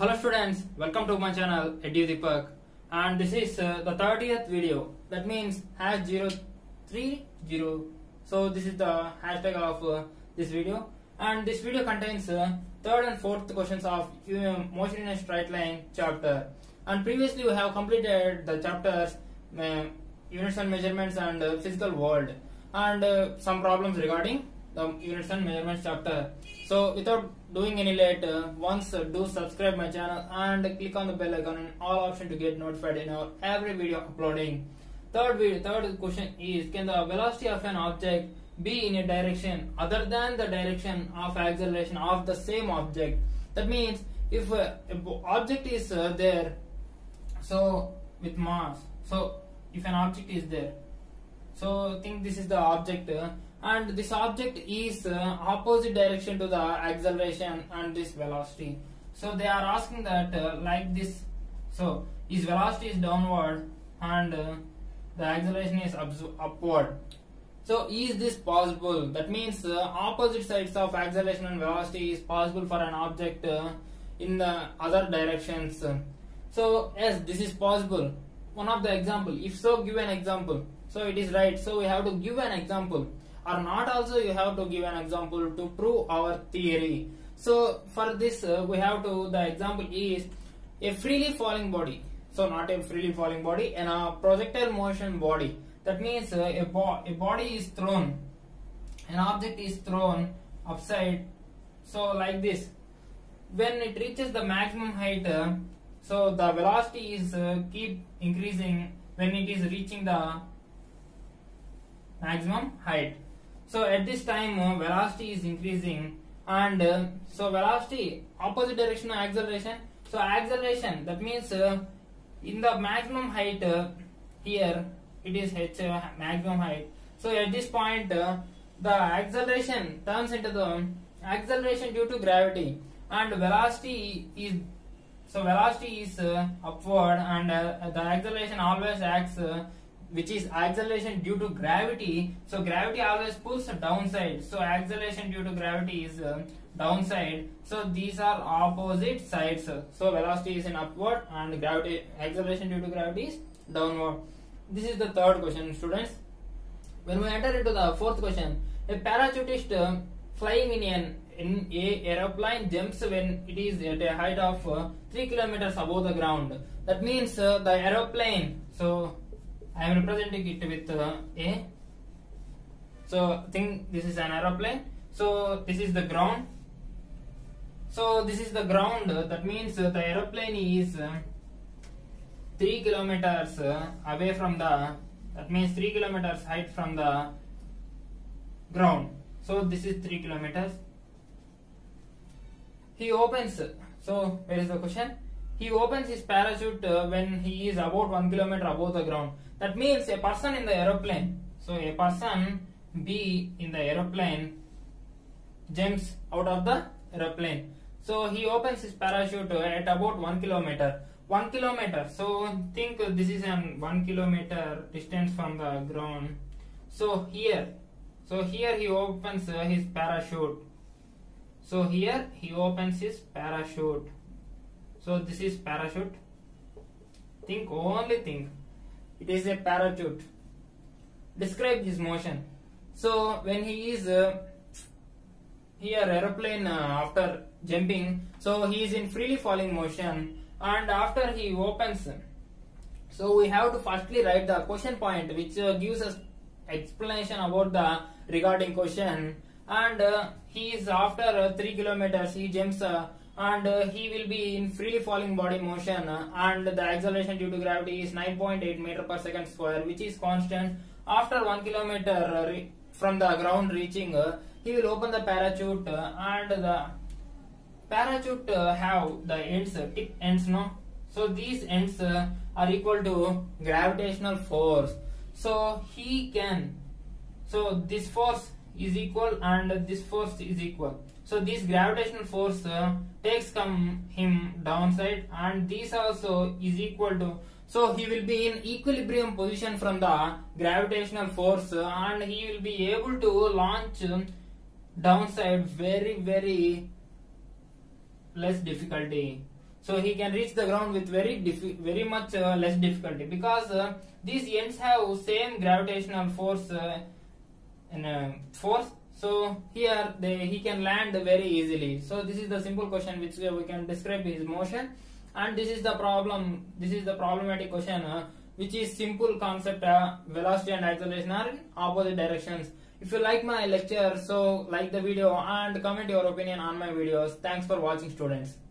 Hello students, welcome to my channel Edu Deepak, and this is the 30th video. That means #030. So this is the hashtag of this video, and this video contains third and fourth questions of motion in a straight line chapter. And previously we have completed the chapters units and measurements and physical world, and some problems regarding the units and measurements chapter. So without doing any late, do subscribe my channel and click on the bell icon and all option to get notified in our every video uploading. Third question is, can the velocity of an object be in a direction other than the direction of acceleration of the same object? That means if an object is there, so with mass, so if an object is there, so think this is the object, and this object is opposite direction to the acceleration and this velocity. So they are asking that like this, so his velocity is downward and the acceleration is upward. So is this possible? That means opposite sides of acceleration and velocity is possible for an object in the other directions. So yes, this is possible. One of the example, if so give an example, so it is right, so we have to give an example. Or not also you have to give an example to prove our theory. So for this we have to, the example is a freely falling body, so not a freely falling body, and a projectile motion body. That means a body is thrown, an object is thrown upside, so like this. When it reaches the maximum height, so the velocity is keep increasing when it is reaching the maximum height. So at this time velocity is increasing, and so velocity opposite direction of acceleration, so acceleration, that means in the maximum height, here it is h maximum height. So at this point the acceleration turns into the acceleration due to gravity, and velocity is, so velocity is upward, and the acceleration always acts which is acceleration due to gravity, so gravity always pulls the downside, so acceleration due to gravity is downside. So these are opposite sides, so velocity is in upward and gravity, acceleration due to gravity is downward. This is the third question, students. When we enter into the fourth question, a parachutist flying in an aeroplane jumps when it is at a height of 3 kilometers above the ground. That means the aeroplane, so I am representing it with A. So think this is an aeroplane. So this is the ground. So this is the ground. That means the aeroplane is 3 kilometers away from the. That means 3 kilometers height from the ground. So this is 3 kilometers. He opens. So where is the question? He opens his parachute when he is about 1 kilometer above the ground. That means a person in the aeroplane, so a person B in the aeroplane jumps out of the aeroplane. So he opens his parachute at about 1 kilometer. 1 kilometer. So think this is an 1 kilometer distance from the ground. So here he opens his parachute. So here he opens his parachute. So this is parachute. Think, only think. It is a parachute. Describe his motion. So when he is here aeroplane after jumping, so he is in freely falling motion, and after he opens, so we have to firstly write the question point, which gives us explanation about the regarding question. And he is after 3 kilometers he jumps, and he will be in freely falling body motion, and the acceleration due to gravity is 9.8 meter per second square, which is constant. After 1 kilometer from the ground reaching, he will open the parachute, and the parachute have the ends, tip ends, no? So these ends are equal to gravitational force. So he can, so this force is equal and this force is equal. So this gravitational force takes him downside, and this also is equal to, so he will be in equilibrium position from the gravitational force, and he will be able to launch downside very less difficulty. So he can reach the ground with very much less difficulty, because these ends have same gravitational force force. So here he can land very easily. So this is the simple question which we can describe his motion, and this is the problem. This is the problematic question which is simple concept. Velocity and acceleration are in opposite directions. If you like my lecture, so like the video and comment your opinion on my videos. Thanks for watching, students.